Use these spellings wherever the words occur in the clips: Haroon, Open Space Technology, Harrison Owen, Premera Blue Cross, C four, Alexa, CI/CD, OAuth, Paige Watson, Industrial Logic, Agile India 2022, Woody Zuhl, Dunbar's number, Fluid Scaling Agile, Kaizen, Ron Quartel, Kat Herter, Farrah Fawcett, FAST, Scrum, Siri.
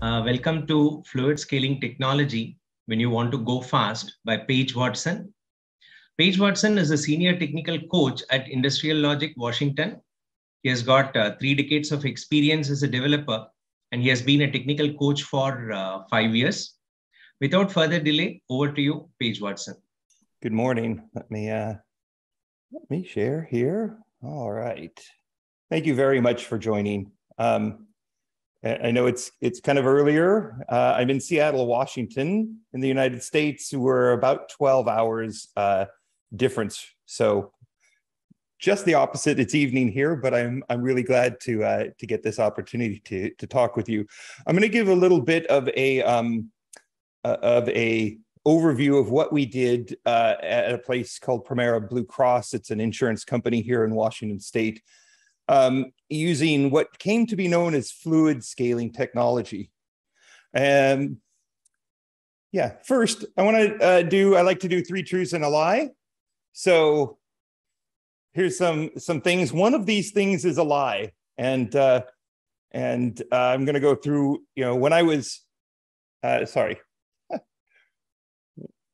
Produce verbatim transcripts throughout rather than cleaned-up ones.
Uh, welcome to Fluid Scaling Technology, When You Want to Go Fast by Paige Watson. Paige Watson is a senior technical coach at Industrial Logic, Washington. He has got uh, three decades of experience as a developer, and he has been a technical coach for uh, five years. Without further delay, over to you, Paige Watson. Good morning. Let me, uh, let me share here. All right. Thank you very much for joining. Um, I know it's it's kind of earlier. Uh, I'm in Seattle, Washington, in the United States. We're about twelve hours uh, difference, so just the opposite. It's evening here, but I'm I'm really glad to uh, to get this opportunity to to talk with you. I'm going to give a little bit of a um, uh, of a overview of what we did uh, at a place called Premera Blue Cross. It's an insurance company here in Washington State. Um, using what came to be known as fluid scaling technology. Um, yeah, first, I want to uh, do, I like to do three truths and a lie. So here's some, some things. One of these things is a lie. And, uh, and uh, I'm going to go through, you know, when I was, uh, sorry,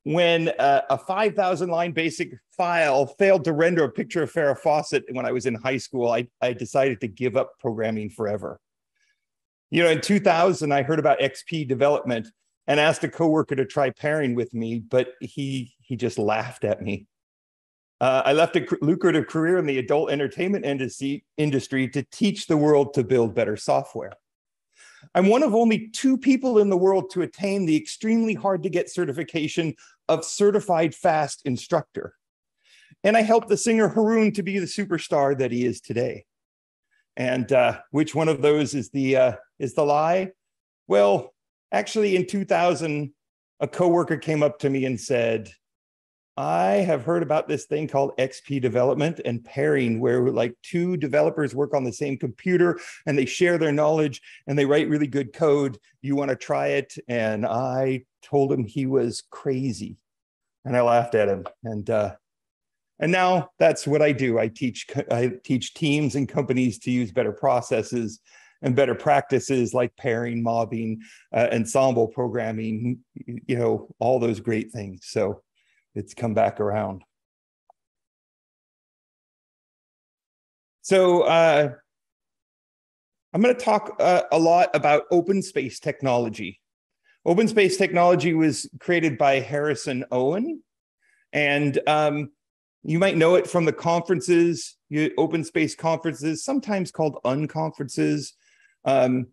when uh, a five thousand line basic file failed to render a picture of Farrah Fawcett when I was in high school, I, I decided to give up programming forever. You know, in two thousand, I heard about X P development and asked a coworker to try pairing with me, but he, he just laughed at me. Uh, I left a lucrative career in the adult entertainment industry to teach the world to build better software. I'm one of only two people in the world to attain the extremely hard to get certification of certified FAST instructor. And I helped the singer Haroon to be the superstar that he is today. And uh, which one of those is the, uh, is the lie? Well, actually in two thousand, a coworker came up to me and said, I have heard about this thing called X P development and pairing, where like two developers work on the same computer and they share their knowledge and they write really good code. You want to try it? And I told him he was crazy and I laughed at him. And, uh, and now that's what I do. I teach, I teach teams and companies to use better processes and better practices like pairing, mobbing, uh, ensemble programming, you know, all those great things. So it's come back around. So uh, I'm going to talk uh, a lot about open space technology. Open space technology was created by Harrison Owen. And um, you might know it from the conferences, you, open space conferences, sometimes called unconferences. Um,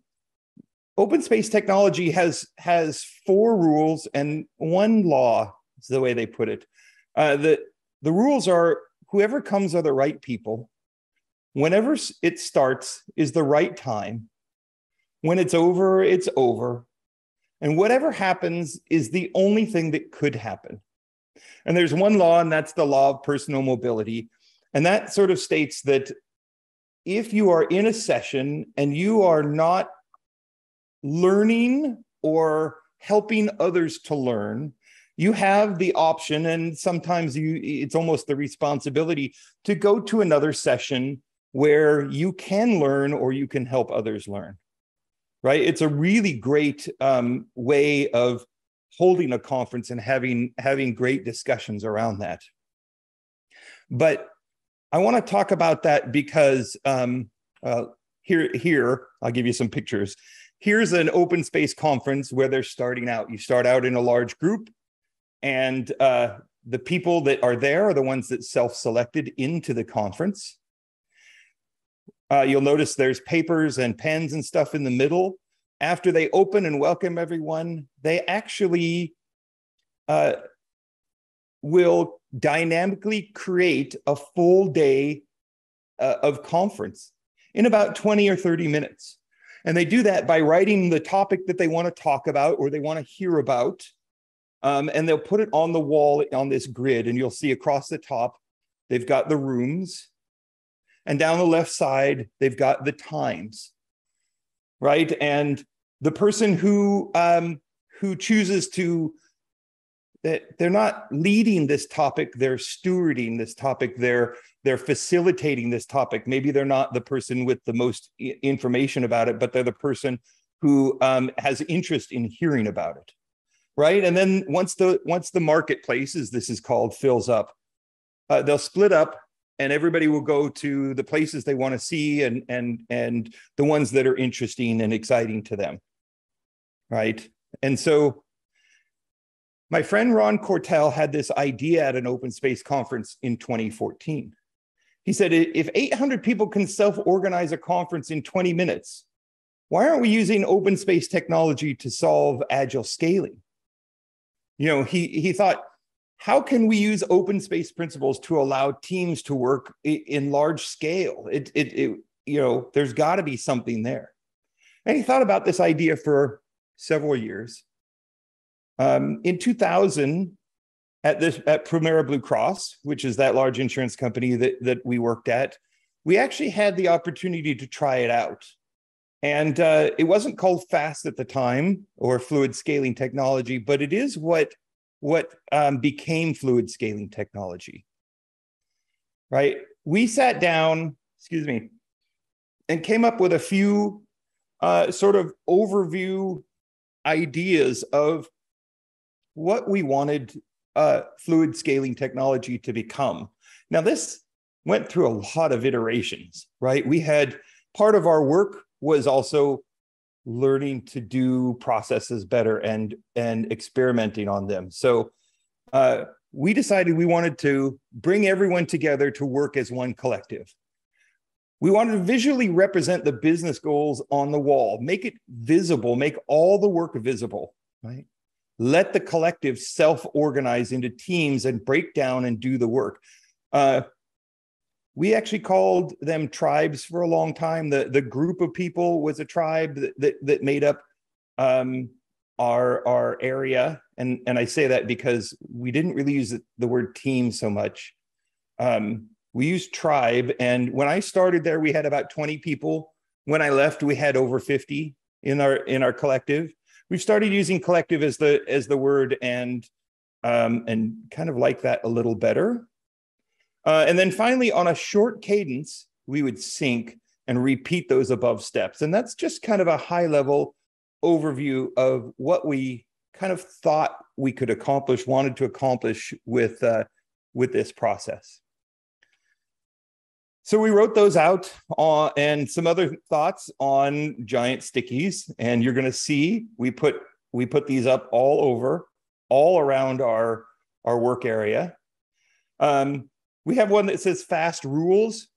open space technology has, has four rules and one law. It's the way they put it. Uh, the, the rules are whoever comes are the right people. Whenever it starts is the right time. When it's over, it's over. And whatever happens is the only thing that could happen. And there's one law, and that's the law of personal mobility. And that sort of states that if you are in a session and you are not learning or helping others to learn, you have the option, and sometimes you, it's almost the responsibility to go to another session where you can learn or you can help others learn, right? It's a really great um, way of holding a conference and having, having great discussions around that. But I want to talk about that because um, uh, here, here, I'll give you some pictures. Here's an open space conference where they're starting out. You start out in a large group. And uh, the people that are there are the ones that self-selected into the conference. Uh, you'll notice there's papers and pens and stuff in the middle. After they open and welcome everyone, they actually uh, will dynamically create a full day uh, of conference in about twenty or thirty minutes. And they do that by writing the topic that they want to talk about or they want to hear about. Um, and they'll put it on the wall on this grid, and you'll see across the top, they've got the rooms. And down the left side, they've got the times, right? And the person who, um, who chooses to, that they're not leading this topic, they're stewarding this topic, they're, they're facilitating this topic. Maybe they're not the person with the most information about it, but they're the person who um, has interest in hearing about it, right? And then once the once the marketplace, as this is called, fills up, uh, they'll split up, and everybody will go to the places they want to see and and and the ones that are interesting and exciting to them, right? And so my friend Ron Quartel had this idea at an open space conference in twenty fourteen. He said, if eight hundred people can self-organize a conference in twenty minutes, why aren't we using open space technology to solve agile scaling? You know, he, he thought, how can we use open space principles to allow teams to work in large scale? It, it, it, you know, there's got to be something there. And he thought about this idea for several years. Um, in two thousand, at this at Premera Blue Cross, which is that large insurance company that, that we worked at, we actually had the opportunity to try it out. And uh, it wasn't called FAST at the time, or Fluid Scaling Technology, but it is what what um, became Fluid Scaling Technology, right? We sat down, excuse me, and came up with a few uh, sort of overview ideas of what we wanted uh, fluid scaling technology to become. Now, this went through a lot of iterations, right? We had, part of our work was also learning to do processes better and, and experimenting on them. So uh, we decided we wanted to bring everyone together to work as one collective. We wanted to visually represent the business goals on the wall, make it visible, make all the work visible, right? Let the collective self-organize into teams and break down and do the work. Uh, we actually called them tribes for a long time. The, the group of people was a tribe that, that, that made up um, our, our area. And, and I say that because we didn't really use the word team so much. Um, we used tribe. And when I started there, we had about twenty people. When I left, we had over fifty in our, in our collective. We've started using collective as the as the word and um, and kind of like that a little better. Uh, and then finally, on a short cadence, we would sync and repeat those above steps. And that's just kind of a high level overview of what we kind of thought we could accomplish, wanted to accomplish with uh, with this process. So we wrote those out uh, and some other thoughts on giant stickies. And you're going to see we put we put these up all over, all around our, our work area. Um, we have one that says FAST rules.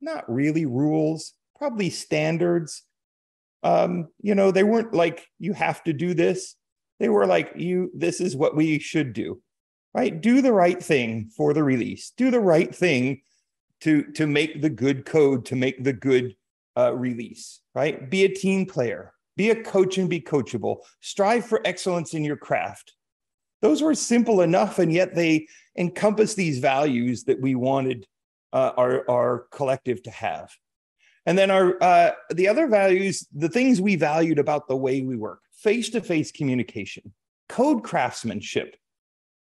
Not really rules, probably standards. Um, you know, they weren't like, you have to do this. They were like, you, this is what we should do, right? Do the right thing for the release. Do the right thing to, to make the good code, to make the good uh, release, right? Be a team player, be a coach and be coachable, strive for excellence in your craft. Those were simple enough, and yet they encompass these values that we wanted uh, our, our collective to have. And then our uh, the other values, the things we valued about the way we work: face-to-face communication, code craftsmanship,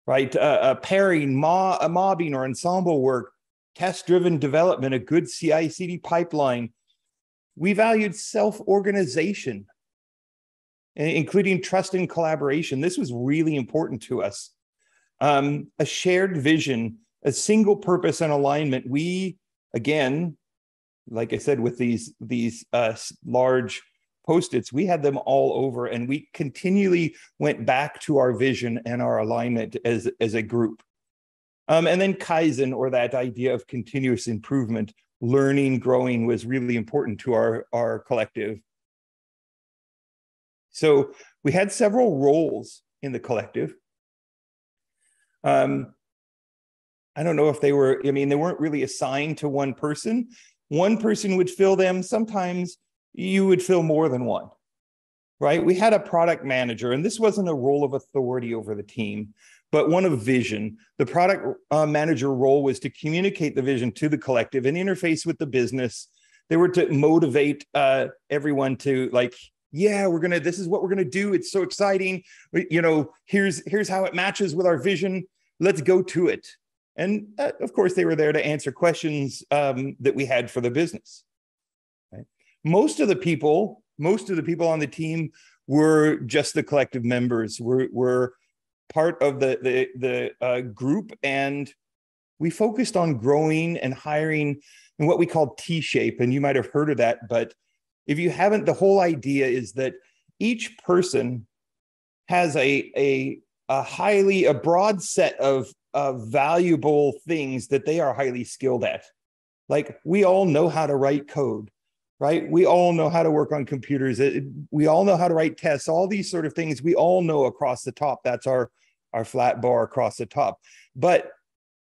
right? Uh, uh, pairing, mo mobbing or ensemble work, test-driven development, a good C I C D pipeline. We valued self-organization, including trust and collaboration. This was really important to us. Um, a shared vision, a single purpose and alignment. We, again, like I said, with these, these uh, large post-its, we had them all over, and we continually went back to our vision and our alignment as, as a group. Um, and then Kaizen, or that idea of continuous improvement, learning, growing, was really important to our, our collective. So we had several roles in the collective. Um, I don't know if they were, I mean, they weren't really assigned to one person. One person would fill them. Sometimes you would fill more than one, right? We had a product manager, and this wasn't a role of authority over the team, but one of vision. The product uh, manager role was to communicate the vision to the collective and interface with the business. They were to motivate uh, everyone to, like, yeah, we're gonna, this is what we're gonna do. It's so exciting. We, you know, here's, here's how it matches with our vision. Let's go to it. And uh, of course, they were there to answer questions um, that we had for the business. Right? Most of the people most of the people on the team were just the collective members, were, were part of the, the, the uh, group. And we focused on growing and hiring in what we call T-shape. And you might have heard of that, but if you haven't, the whole idea is that each person has a, a, a highly, a broad set of, of valuable things that they are highly skilled at. Like, we all know how to write code, right? We all know how to work on computers. It, we all know how to write tests, all these sort of things. We all know across the top. That's our, our flat bar across the top. But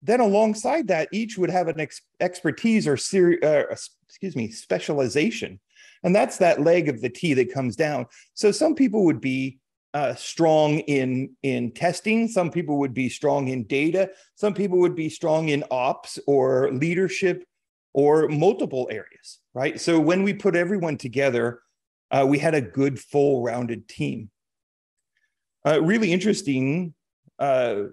then alongside that, each would have an ex expertise or, seri uh, excuse me, specialization. And that's that leg of the T that comes down. So some people would be uh, strong in, in testing. Some people would be strong in data. Some people would be strong in ops or leadership or multiple areas, right? So when we put everyone together, uh, we had a good, full-rounded team. Uh, really interesting uh,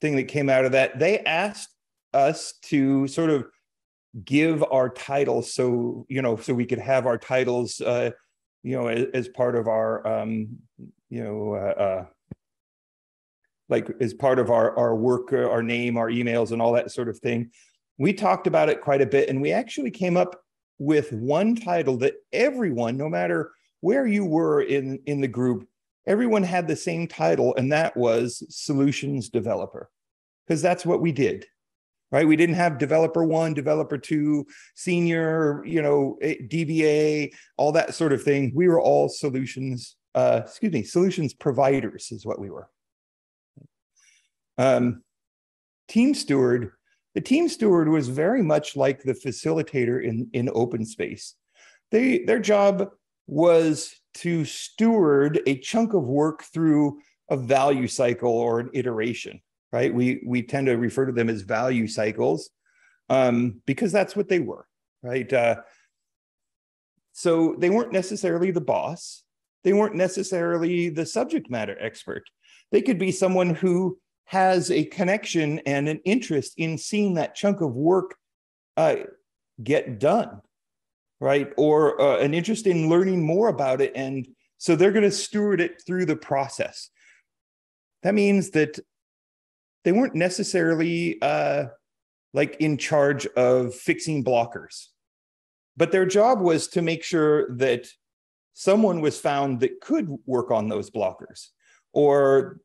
thing that came out of that, they asked us to sort of give our titles, so you know, so we could have our titles, uh, you know, as, as part of our, um, you know, uh, uh, like as part of our our work, uh, our name, our emails, and all that sort of thing. We talked about it quite a bit, and we actually came up with one title that everyone, no matter where you were in in the group, everyone had the same title, and that was Solutions Developer, because that's what we did. Right? We didn't have developer one, developer two, senior, you know, D B A, all that sort of thing. We were all solutions, uh, excuse me, solutions providers is what we were. Um, team steward. The team steward was very much like the facilitator in, in Open Space. They, their job was to steward a chunk of work through a value cycle or an iteration. Right? We, we tend to refer to them as value cycles um, because that's what they were, right? Uh, so they weren't necessarily the boss. They weren't necessarily the subject matter expert. They could be someone who has a connection and an interest in seeing that chunk of work uh, get done, right? Or uh, an interest in learning more about it. And so they're going to steward it through the process. That means that they weren't necessarily uh, like in charge of fixing blockers, but their job was to make sure that someone was found that could work on those blockers. Or,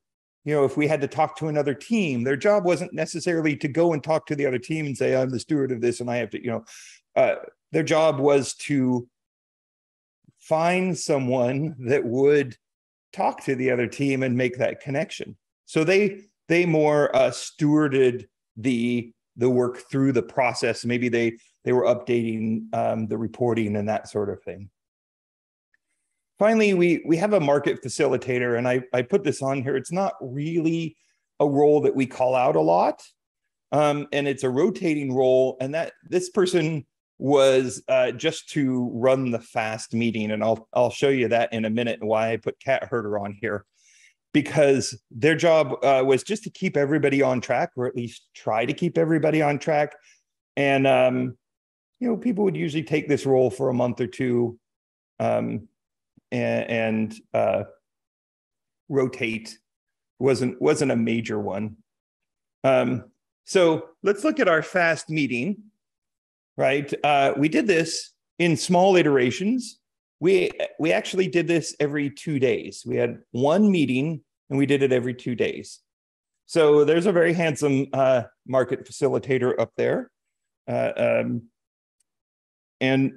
you know, if we had to talk to another team, their job wasn't necessarily to go and talk to the other team and say, I'm the steward of this and I have to, you know, uh, their job was to find someone that would talk to the other team and make that connection. So they, They more uh, stewarded the the work through the process. Maybe they they were updating um, the reporting and that sort of thing. Finally, we we have a market facilitator, and I I put this on here. It's not really a role that we call out a lot, um, and it's a rotating role. And that this person was uh, just to run the FAST meeting, and I'll I'll show you that in a minute why I put Kat Herter on here. Because their job uh, was just to keep everybody on track, or at least try to keep everybody on track. And, um, you know, people would usually take this role for a month or two um, and, and uh, rotate. Wasn't, wasn't a major one. Um, so let's look at our FAST meeting, right? Uh, we did this in small iterations. We, we actually did this every two days. We had one meeting and we did it every two days. So there's a very handsome uh, market facilitator up there. Uh, um, and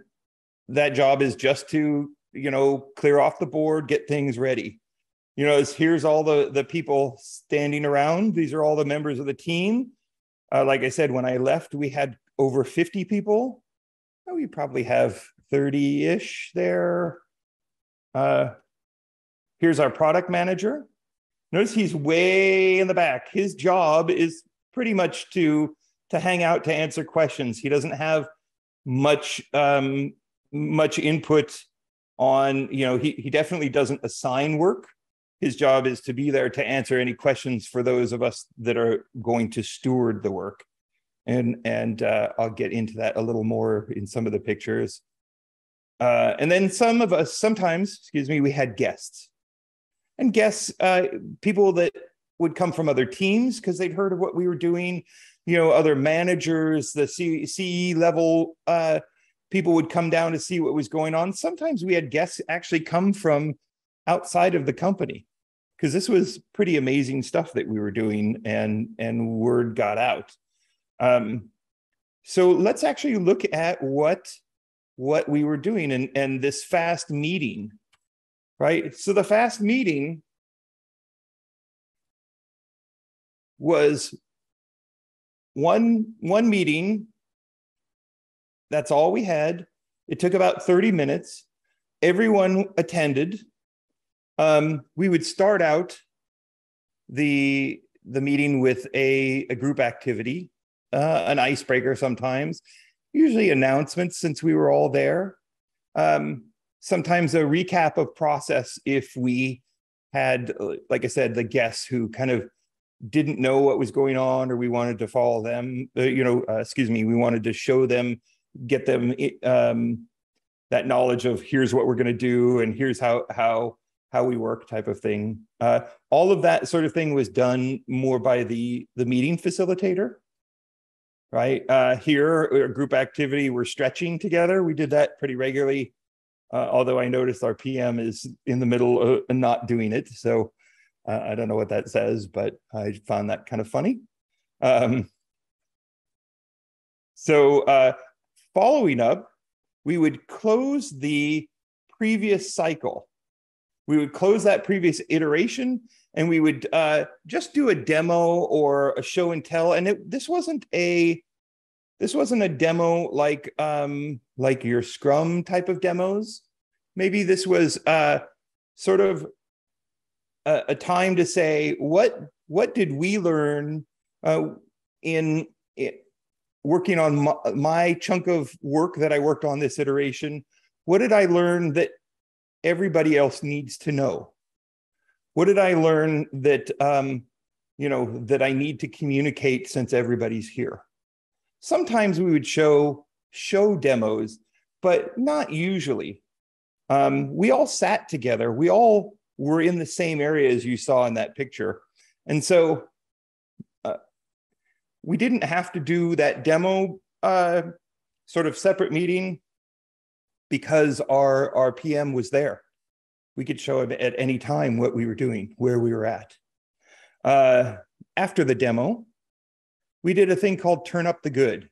that job is just to, you know, clear off the board, get things ready. You know, here's all the, the people standing around. These are all the members of the team. Uh, like I said, when I left, we had over fifty people. Oh, we probably have thirty-ish there. Uh, here's our product manager. Notice he's way in the back. His job is pretty much to, to hang out, to answer questions. He doesn't have much, um, much input on, you know, he, he definitely doesn't assign work. His job is to be there to answer any questions for those of us that are going to steward the work. And, and uh, I'll get into that a little more in some of the pictures. Uh, and then some of us, sometimes, excuse me, we had guests. And guests, uh, people that would come from other teams because they'd heard of what we were doing, you know, other managers, the C E level uh, people would come down to see what was going on. Sometimes we had guests actually come from outside of the company because this was pretty amazing stuff that we were doing, and, and word got out. Um, so let's actually look at what, what we were doing and, and this FAST meeting, right? So the FAST meeting was one, one meeting. That's all we had. It took about thirty minutes. Everyone attended. Um, we would start out the, the meeting with a, a group activity, uh, an icebreaker sometimes, usually announcements since we were all there. Um, sometimes a recap of process if we had, like I said, the guests who kind of didn't know what was going on, or we wanted to follow them, uh, you know, uh, excuse me, we wanted to show them, get them um, that knowledge of here's what we're going to do and here's how, how, how we work type of thing. Uh, all of that sort of thing was done more by the, the meeting facilitator, right? Uh, here, group activity, we're stretching together. We did that pretty regularly, uh, although I noticed our P M is in the middle of not doing it. So Uh, I don't know what that says, but I found that kind of funny. Um, so uh, following up, we would close the previous cycle. We would close that previous iteration, and we would uh, just do a demo or a show and tell. And it, this wasn't a this wasn't a demo like um, like your Scrum type of demos. Maybe this was uh, sort of A, a time to say, what what did we learn uh, in it, working on my, my chunk of work that I worked on this iteration? What did I learn that everybody else needs to know? What did I learn that, um, you know, that I need to communicate since everybody's here? Sometimes we would show, show demos, but not usually. Um, we all sat together. We all were in the same area as you saw in that picture. And so uh, we didn't have to do that demo uh, sort of separate meeting because our, our P M was there. We could show him at any time what we were doing, where we were at. Uh, after the demo, we did a thing called Turn Up the Good.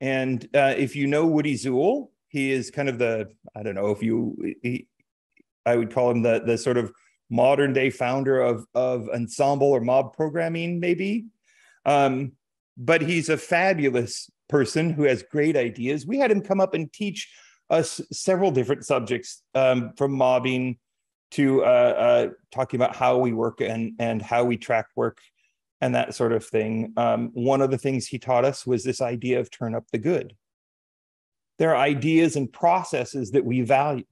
And uh, if you know Woody Zuhl, he is kind of the, I don't know if you, he, I would call him the, the sort of modern day founder of, of ensemble or mob programming, maybe. Um, but he's a fabulous person who has great ideas. We had him come up and teach us several different subjects, um, from mobbing to uh, uh, talking about how we work and, and how we track work and that sort of thing. Um, one of the things he taught us was this idea of turn up the good. There are ideas and processes that we value.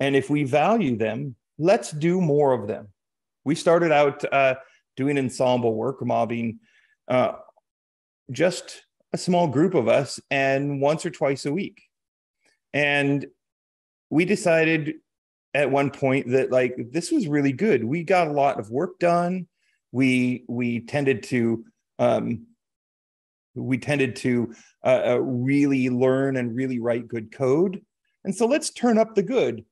And if we value them, let's do more of them. We started out uh, doing ensemble work, mobbing, uh, just a small group of us, and once or twice a week. And we decided at one point that like this was really good. We got a lot of work done. We we tended to um, we tended to uh, uh, really learn and really write good code. And so let's turn up the good.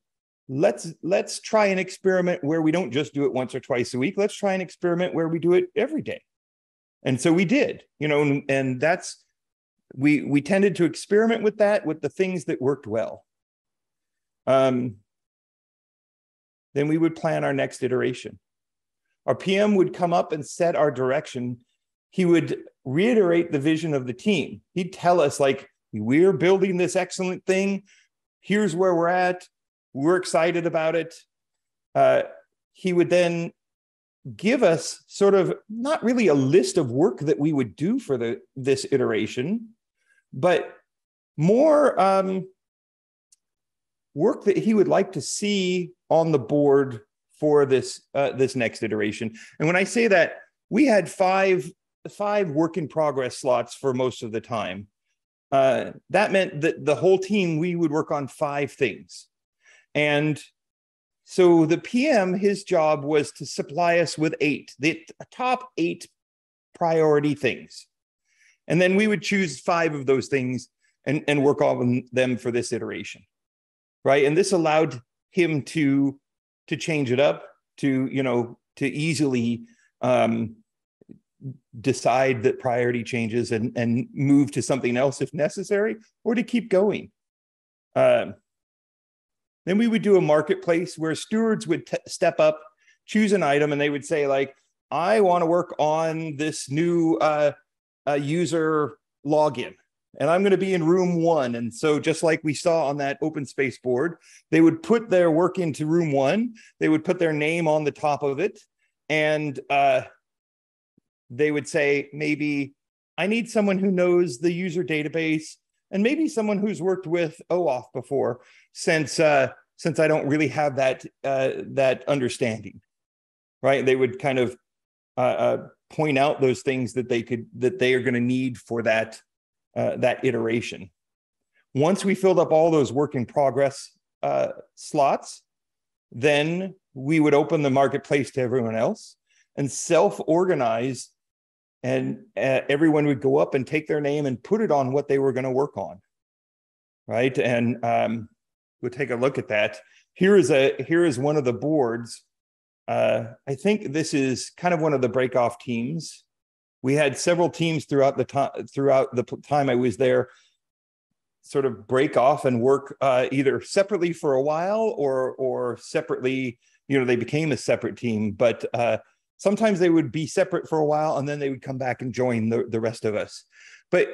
Let's let's try an experiment where we don't just do it once or twice a week. Let's try an experiment where we do it every day. And so we did, you know, and, and that's, we, we tended to experiment with that, with the things that worked well. Um, then we would plan our next iteration. Our P M would come up and set our direction. He would reiterate the vision of the team. He'd tell us like, we're building this excellent thing. Here's where we're at. We're excited about it. Uh, he would then give us sort of not really a list of work that we would do for the this iteration, but more um, work that he would like to see on the board for this uh, this next iteration. And when I say that, we had five five work in progress slots for most of the time. uh, that meant that the whole team, we would work on five things. And so the P M, his job was to supply us with eight, the top eight priority things. And then we would choose five of those things and, and work on them for this iteration, right? And this allowed him to, to change it up, to, you know, to easily um, decide that priority changes and, and move to something else if necessary, or to keep going. Uh, then we would do a marketplace where stewards would step up, choose an item, and they would say, like, I want to work on this new uh, uh, user login, and I'm going to be in room one. And so just like we saw on that open space board, they would put their work into room one, they would put their name on the top of it, and uh, they would say, maybe I need someone who knows the user database, and maybe someone who's worked with OAuth before, since uh, since I don't really have that, uh, that understanding, right? They would kind of uh, uh, point out those things that they could, that they are going to need for that, uh, that iteration. Once we filled up all those work in progress uh, slots, then we would open the marketplace to everyone else and self-organize, and uh, everyone would go up and take their name and put it on what they were going to work on, right? And um, we'll take a look at that. Here is a here is one of the boards. Uh, I think this is kind of one of the breakoff teams. We had several teams throughout the time throughout the time I was there, sort of break off and work uh, either separately for a while or or separately. You know, they became a separate team, but uh, sometimes they would be separate for a while, and then they would come back and join the, the rest of us. But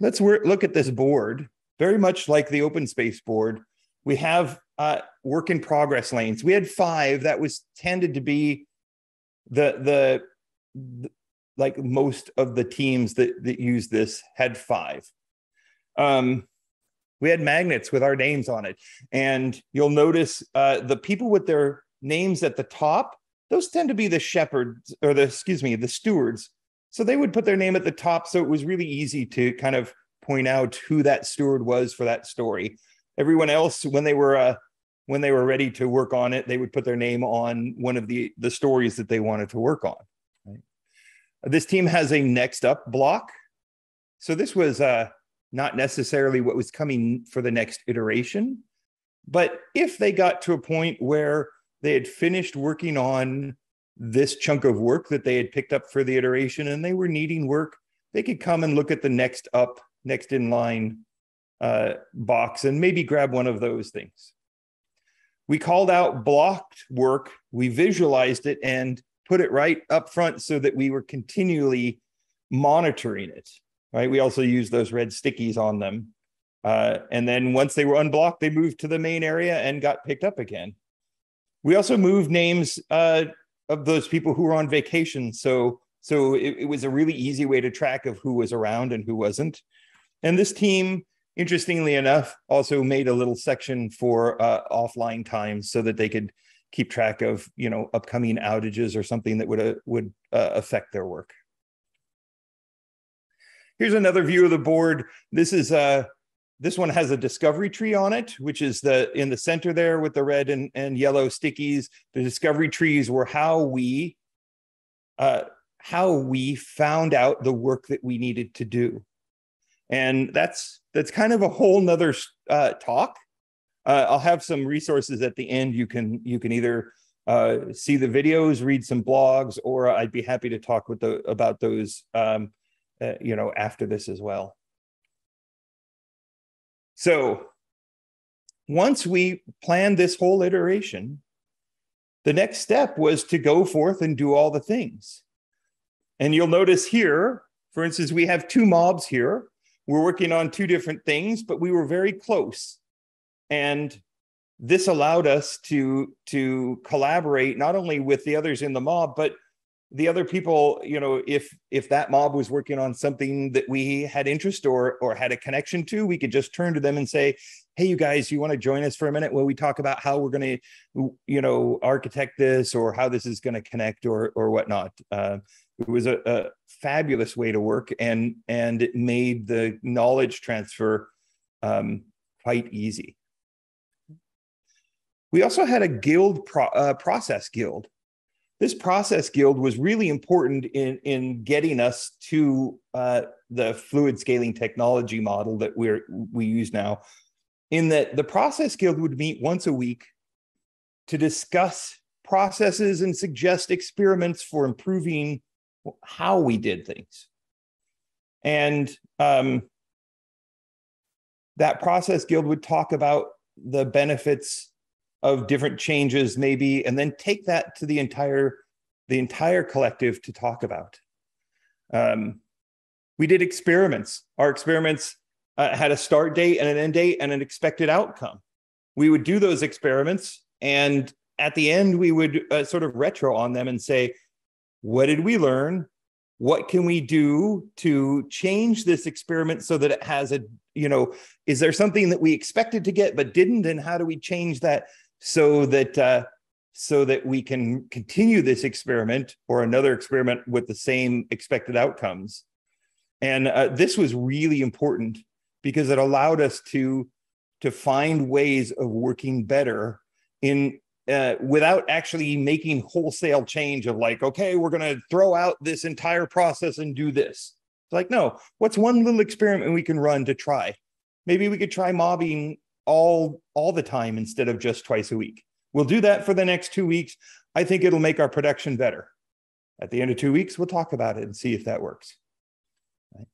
let's work, look at this board, very much like the open space board. We have uh, work in progress lanes. We had five that was tended to be the, the, the like most of the teams that, that use this had five. Um, we had magnets with our names on it. And you'll notice uh, the people with their names at the top, those tend to be the shepherds, or the, excuse me, the stewards. So they would put their name at the top, so it was really easy to kind of point out who that steward was for that story. Everyone else, when they were uh, when they were ready to work on it, they would put their name on one of the, the stories that they wanted to work on. Right? This team has a next up block. So this was uh, not necessarily what was coming for the next iteration, but if they got to a point where they had finished working on this chunk of work that they had picked up for the iteration and they were needing work, they could come and look at the next up, next in line uh, box and maybe grab one of those things. We called out blocked work, we visualized it and put it right up front so that we were continually monitoring it, right? We also used those red stickies on them. Uh, and then once they were unblocked, they moved to the main area and got picked up again. We also moved names uh, of those people who were on vacation. So, so it, it was a really easy way to track of who was around and who wasn't. And this team, interestingly enough, also made a little section for uh, offline times so that they could keep track of, you know, upcoming outages or something that would, uh, would uh, affect their work. Here's another view of the board. This is a uh, This one has a discovery tree on it, which is the in the center there with the red and, and yellow stickies. The discovery trees were how we, uh, how we found out the work that we needed to do, and that's that's kind of a whole nother uh, talk. Uh, I'll have some resources at the end. You can you can either uh, see the videos, read some blogs, or I'd be happy to talk with the about those, um, uh, you know, after this as well. So once we planned this whole iteration, the next step was to go forth and do all the things. And you'll notice here, for instance, we have two mobs here. We're working on two different things, but we were very close. And this allowed us to, to collaborate not only with the others in the mob, but the other people, you know, if if that mob was working on something that we had interest or or had a connection to, we could just turn to them and say, hey, you guys, you want to join us for a minute while we talk about how we're going to, you know, architect this or how this is going to connect or or whatnot. Uh, It was a, a fabulous way to work, and and it made the knowledge transfer um, quite easy. We also had a guild pro, uh, process guild. This process guild was really important in, in getting us to uh, the fluid scaling technology model that we're, we use now, in that the process guild would meet once a week to discuss processes and suggest experiments for improving how we did things. And um, that process guild would talk about the benefits of different changes maybe, and then take that to the entire, the entire collective to talk about. Um, we did experiments. Our experiments uh, had a start date and an end date and an expected outcome. We would do those experiments, and at the end, we would uh, sort of retro on them and say, what did we learn? What can we do to change this experiment so that it has a, you know, is there something that we expected to get but didn't? And how do we change that so that uh, so that we can continue this experiment or another experiment with the same expected outcomes? And uh, this was really important because it allowed us to to find ways of working better in Uh, without actually making wholesale change of like, okay, we're going to throw out this entire process and do this. It's like, no, what's one little experiment we can run to try? Maybe we could try mobbing all, all the time instead of just twice a week. We'll do that for the next two weeks. I think it'll make our production better. At the end of two weeks, we'll talk about it and see if that works. Right.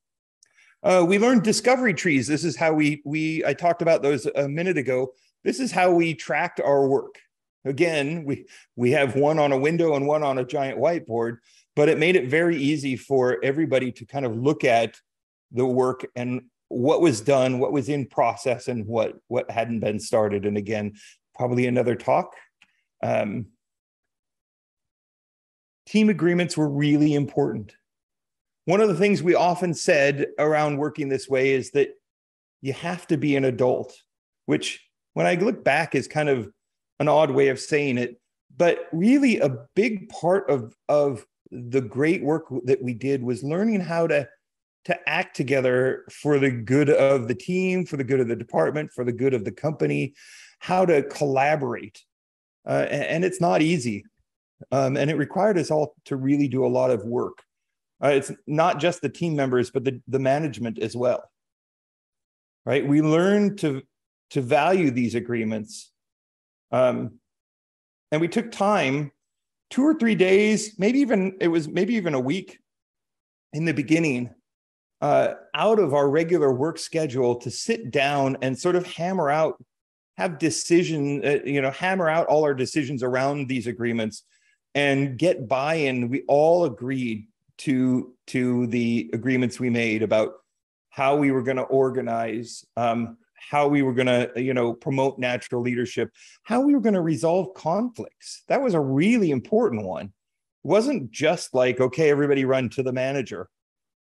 Uh, we learned discovery trees. This is how we, we I talked about those a minute ago. This is how we tracked our work. Again, we, we have one on a window and one on a giant whiteboard, but it made it very easy for everybody to kind of look at the work and what was done, what was in process, and what, what hadn't been started. And again, probably another talk. Um, team agreements were really important. One of the things we often said around working this way is that you have to be an adult, which when I look back is kind of an odd way of saying it, but really a big part of, of the great work that we did was learning how to, to act together for the good of the team, for the good of the department, for the good of the company, how to collaborate. Uh, and, and it's not easy. Um, and it required us all to really do a lot of work. Uh, it's not just the team members, but the, the management as well, right? We learned to, to value these agreements. Um, and we took time, two or three days, maybe even, it was maybe even a week in the beginning, uh, out of our regular work schedule to sit down and sort of hammer out, have decision, uh, you know, hammer out all our decisions around these agreements and get buy-in. We all agreed to, to the agreements we made about how we were going to organize, um, how we were going to, you know, promote natural leadership, how we were going to resolve conflicts. That was a really important one. It wasn't just like, okay, everybody run to the manager,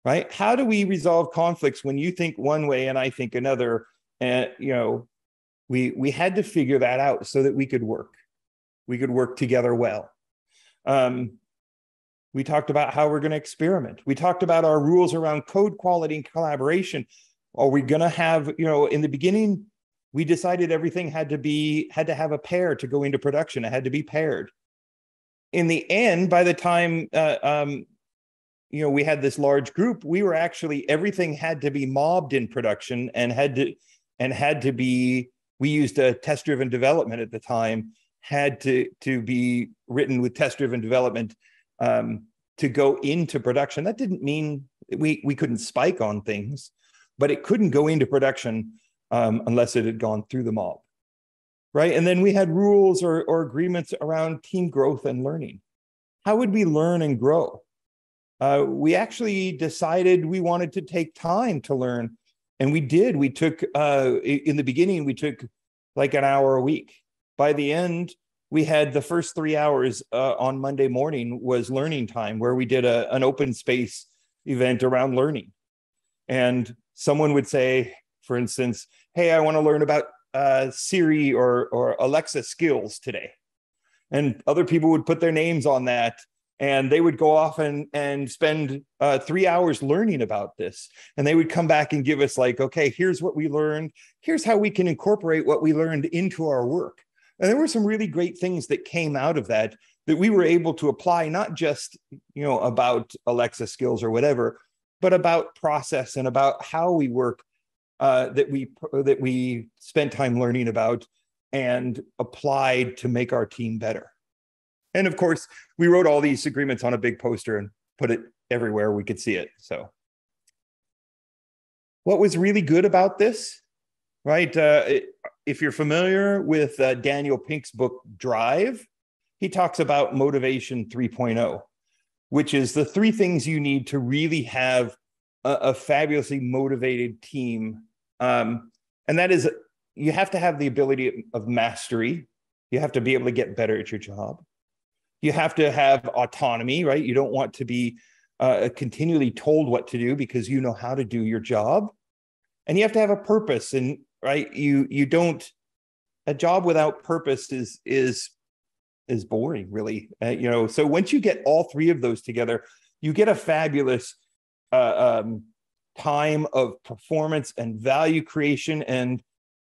right? How do we resolve conflicts when you think one way and I think another? And, you know, we, we had to figure that out so that we could work. We could work together well. Um, we talked about how we're going to experiment. We talked about our rules around code quality and collaboration. Are we going to have, you know, in the beginning, we decided everything had to be, had to have a pair to go into production. It had to be paired. In the end, by the time, uh, um, you know, we had this large group, we were actually, everything had to be mobbed in production and had to, and had to be, we used a test-driven development at the time, had to, to be written with test-driven development um, to go into production. That didn't mean we, we couldn't spike on things, but it couldn't go into production um, unless it had gone through the mob, right? And then we had rules or, or agreements around team growth and learning. How would we learn and grow? Uh, we actually decided we wanted to take time to learn, and we did. We took, uh, in the beginning, we took like an hour a week. By the end, we had the first three hours uh, on Monday morning was learning time, where we did a, an open space event around learning. And someone would say, for instance, hey, I want to learn about uh, Siri or, or Alexa skills today. And other people would put their names on that. And they would go off and, and spend uh, three hours learning about this. And they would come back and give us like, okay, here's what we learned. Here's how we can incorporate what we learned into our work. And there were some really great things that came out of that that we were able to apply, not just, you know, about Alexa skills or whatever, but about process and about how we work uh, that we that we spent time learning about and applied to make our team better. And of course, we wrote all these agreements on a big poster and put it everywhere we could see it. So what was really good about this, right? Uh, it, if you're familiar with uh, Daniel Pink's book, Drive, he talks about motivation three point oh, which is the three things you need to really have a, a fabulously motivated team. Um, and that is, you have to have the ability of mastery. You have to be able to get better at your job. You have to have autonomy, right? You don't want to be uh, continually told what to do because you know how to do your job. And you have to have a purpose, and right, you you don't. A job without purpose is is is boring, really. Uh, you know, so once you get all three of those together, you get a fabulous uh, um, time of performance and value creation, and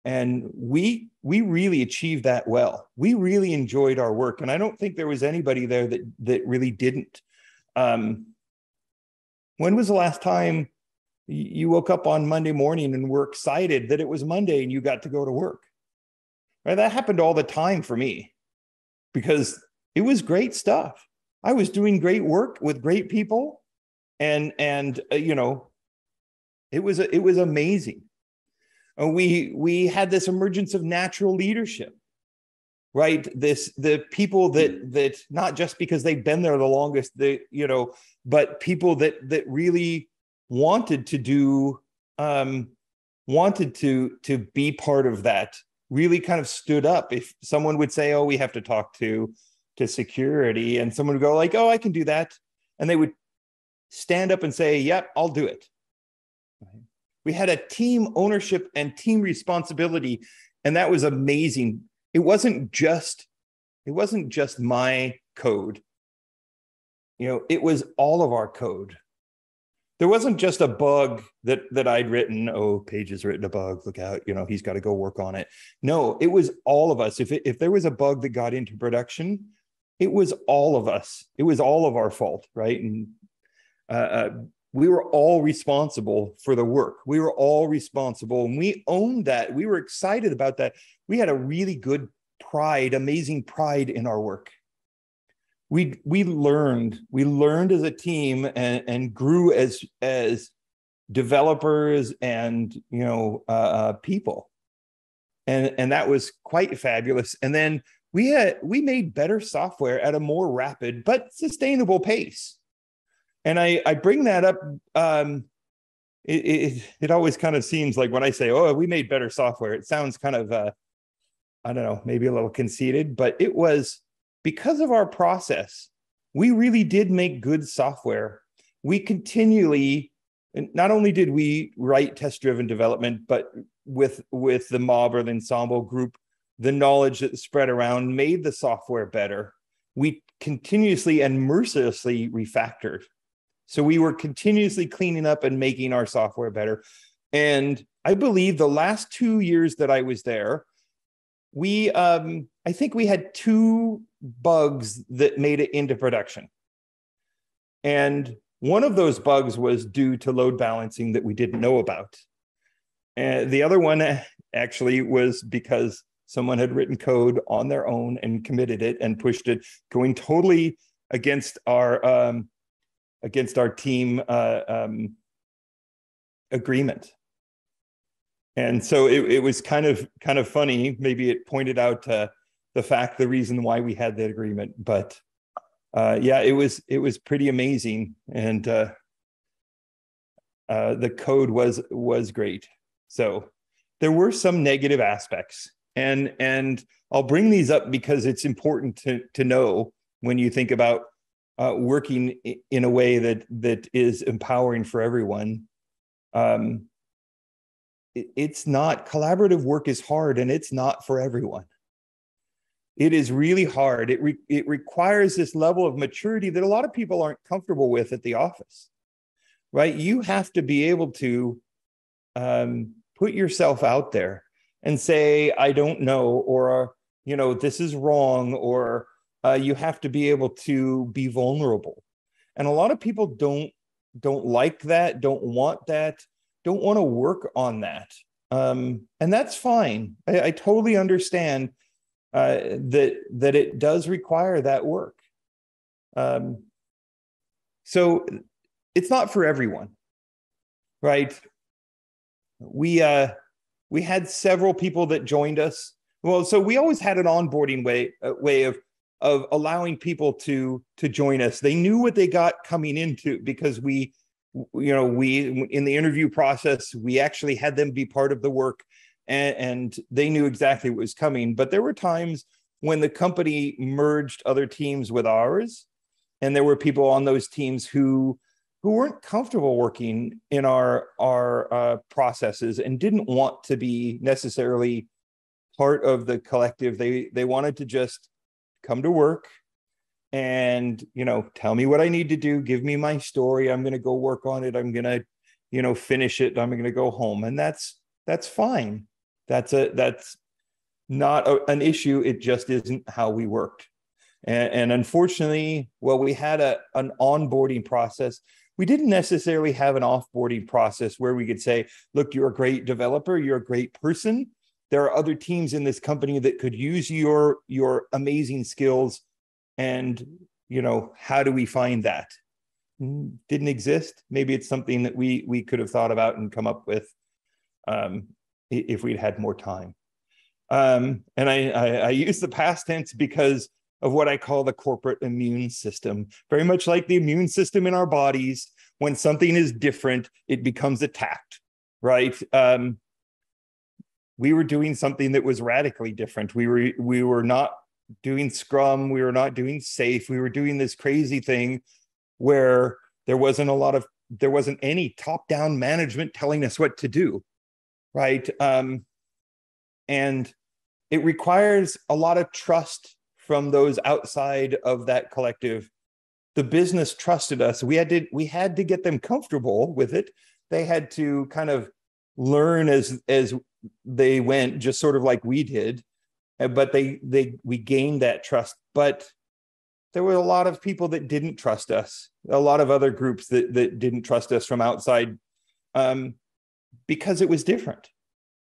and we we really achieved that well. We really enjoyed our work, and I don't think there was anybody there that that really didn't. Um, when was the last time you woke up on Monday morning and were excited that it was Monday and you got to go to work? Right? That happened all the time for me because it was great stuff. I was doing great work with great people, and and uh, you know, it was it was amazing. And we we had this emergence of natural leadership, right? This the people that that not just because they've been there the longest, they you know, but people that that really wanted to do, um, wanted to to be part of that, really kind of stood up. If someone would say, oh, we have to talk to, to security, and someone would go like, oh, I can do that. And they would stand up and say, yep, I'll do it. Right. We had a team ownership and team responsibility, and that was amazing. It wasn't just, it wasn't just my code. You know, it was all of our code. There wasn't just a bug that that I'd written. Oh, Paige has written a bug. Look out, you know, he's got to go work on it. No, it was all of us. If it, if there was a bug that got into production, it was all of us. It was all of our fault, right? And uh, uh, we were all responsible for the work. We were all responsible, and we owned that. We were excited about that. We had a really good pride, amazing pride in our work. We we learned, we learned as a team, and, and grew as as developers and, you know, uh, people. And, and that was quite fabulous. And then we had, we made better software at a more rapid but sustainable pace. And I, I bring that up. Um, it, it, it always kind of seems like when I say, oh, we made better software, it sounds kind of, uh, I don't know, maybe a little conceited, but it was, because of our process, we really did make good software. We continually, not only did we write test-driven development, but with, with the mob or the ensemble group, the knowledge that spread around made the software better. We continuously and mercilessly refactored. So we were continuously cleaning up and making our software better. And I believe the last two years that I was there, we, um, I think we had two bugs that made it into production. And one of those bugs was due to load balancing that we didn't know about. And the other one actually was because someone had written code on their own and committed it and pushed it, going totally against our, um, against our team uh, um, agreement. And so it, it was kind of kind of funny. Maybe it pointed out uh, the fact, the reason why we had that agreement. But uh, yeah, it was it was pretty amazing, and uh, uh, the code was was great. So there were some negative aspects, and and I'll bring these up because it's important to to know when you think about uh, working in a way that that is empowering for everyone. Um, It's not, collaborative work is hard, and it's not for everyone. It is really hard. It, re it requires this level of maturity that a lot of people aren't comfortable with at the office, right? You have to be able to um, put yourself out there and say, I don't know, or, you know, this is wrong, or uh, you have to be able to be vulnerable. And a lot of people don't, don't like that, don't want that, don't want to work on that. Um, and that's fine. I, I totally understand uh, that, that it does require that work. Um, so it's not for everyone, right? We, uh, we had several people that joined us. Well, so we always had an onboarding way, uh, way of, of allowing people to, to join us. They knew what they got coming into, because we, you know, we, in the interview process, we actually had them be part of the work, and, and they knew exactly what was coming. But there were times when the company merged other teams with ours, and there were people on those teams who, who weren't comfortable working in our, our uh, processes and didn't want to be necessarily part of the collective. They, they wanted to just come to work and, you know, tell me what I need to do. Give me my story. I'm going to go work on it. I'm going to, you know, finish it. I'm going to go home. And that's, that's fine. That's a, that's not a, an issue. It just isn't how we worked. And, and unfortunately, well, we had a, an onboarding process. We didn't necessarily have an offboarding process where we could say, look, you're a great developer. You're a great person. There are other teams in this company that could use your, your amazing skills. And, you know, how do we find that? Didn't exist. Maybe it's something that we, we could have thought about and come up with um, if we'd had more time. Um, and I, I, I use the past tense because of what I call the corporate immune system. Very much like the immune system in our bodies, when something is different, it becomes attacked, right? Um, we were doing something that was radically different. We were, we were not doing Scrum, we were not doing safe, we were doing this crazy thing where there wasn't a lot of, there wasn't any top-down management telling us what to do, right? Um, and it requires a lot of trust from those outside of that collective. The business trusted us. We had to, we had to get them comfortable with it. They had to kind of learn as, as they went, just sort of like we did. But they, they, we gained that trust. But there were a lot of people that didn't trust us, a lot of other groups that, that didn't trust us from outside, um, because it was different,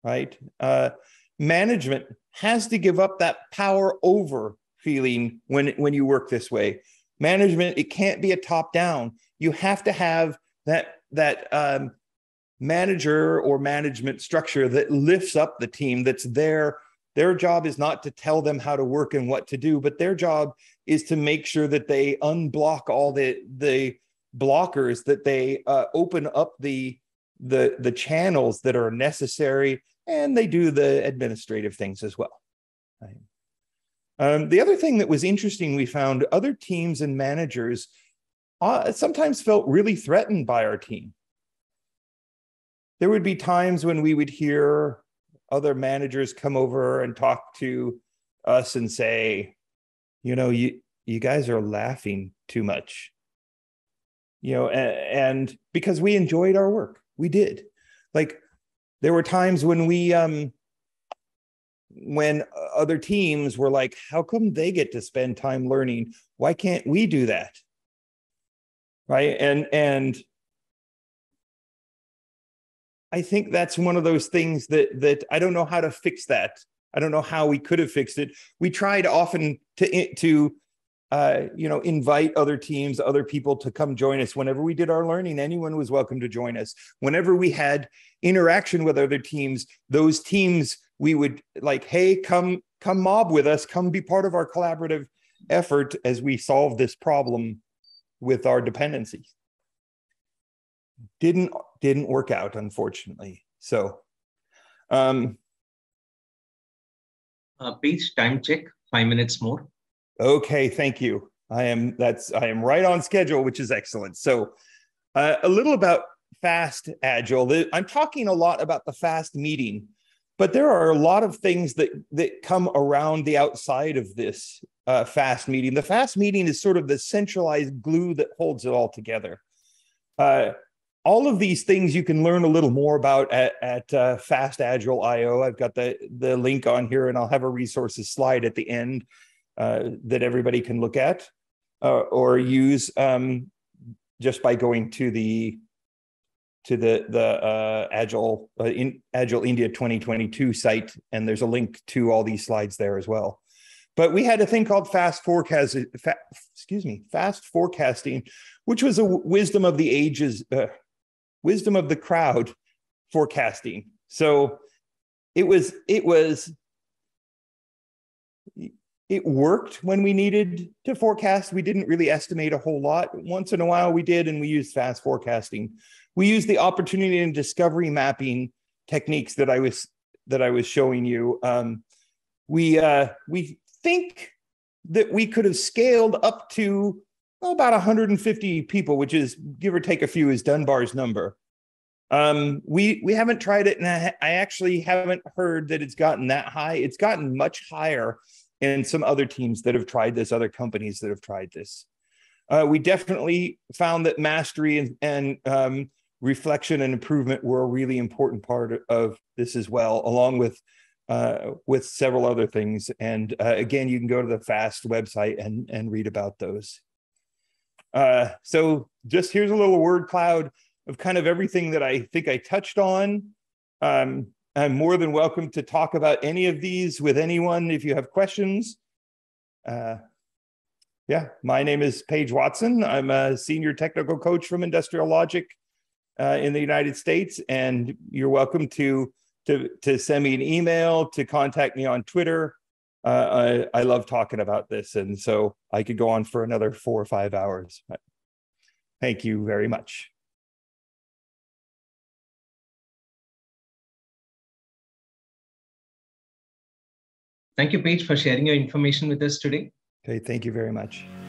right? Uh, management has to give up that power over feeling when, when you work this way. Management, it can't be a top-down. You have to have that, that um, manager or management structure that lifts up the team, that's there. Their job is not to tell them how to work and what to do, but their job is to make sure that they unblock all the, the blockers, that they uh, open up the, the, the channels that are necessary, and they do the administrative things as well. Right. Um, the other thing that was interesting, we found other teams and managers uh, sometimes felt really threatened by our team. There would be times when we would hear other managers come over and talk to us and say, you know, you, you guys are laughing too much, you know, and, and because we enjoyed our work, we did. Like, there were times when we, um, when other teams were like, how come they get to spend time learning? Why can't we do that? Right. And, and, I think that's one of those things that, that I don't know how to fix that. I don't know how we could have fixed it. We tried often to, to uh, you know, invite other teams, other people to come join us. Whenever we did our learning, anyone was welcome to join us. Whenever we had interaction with other teams, those teams, we would like, hey, come, come mob with us, come be part of our collaborative effort as we solve this problem with our dependencies. Didn't didn't work out, unfortunately. So, um, uh, Paige, time check. Five minutes more. Okay, thank you. I am that's I am right on schedule, which is excellent. So, uh, a little about Fast Agile. I'm talking a lot about the Fast meeting, But there are a lot of things that, that come around the outside of this uh, FAST meeting. The FAST meeting is sort of the centralized glue that holds it all together. Uh, all of these things you can learn a little more about at, at uh, FastAgile dot i o. I've got the, the link on here, and I'll have a resources slide at the end uh, that everybody can look at uh, or use um, just by going to the to the the uh, Agile uh, in, Agile India twenty twenty-two site, and there's a link to all these slides there as well. But we had a thing called fast forecast, fa excuse me, fast forecasting, which was a wisdom of the ages, uh, wisdom of the crowd forecasting. So it was it was it worked when we needed to forecast. We didn't really estimate a whole lot. Once in a while we did, and we used fast forecasting. We use the opportunity and discovery mapping techniques that I was that I was showing you. Um, we uh, we think that we could have scaled up to about one hundred fifty people, which is give or take a few is Dunbar's number. Um, we we haven't tried it, and I, I actually haven't heard that it's gotten that high. It's gotten much higher in some other teams that have tried this, other companies that have tried this. Uh, we definitely found that mastery and, and um, reflection and improvement were a really important part of this as well, along with uh, with several other things. And uh, again, you can go to the FAST website and, and read about those. Uh, so just here's a little word cloud of kind of everything that I think I touched on. Um, I'm more than welcome to talk about any of these with anyone if you have questions. Uh, yeah, my name is Paige Watson. I'm a senior technical coach from Industrial Logic Uh, in the United States, and you're welcome to, to, to send me an email, to contact me on Twitter. Uh, I, I love talking about this, and so I could go on for another four or five hours. Thank you very much. Thank you, Paige, for sharing your information with us today. Okay, thank you very much.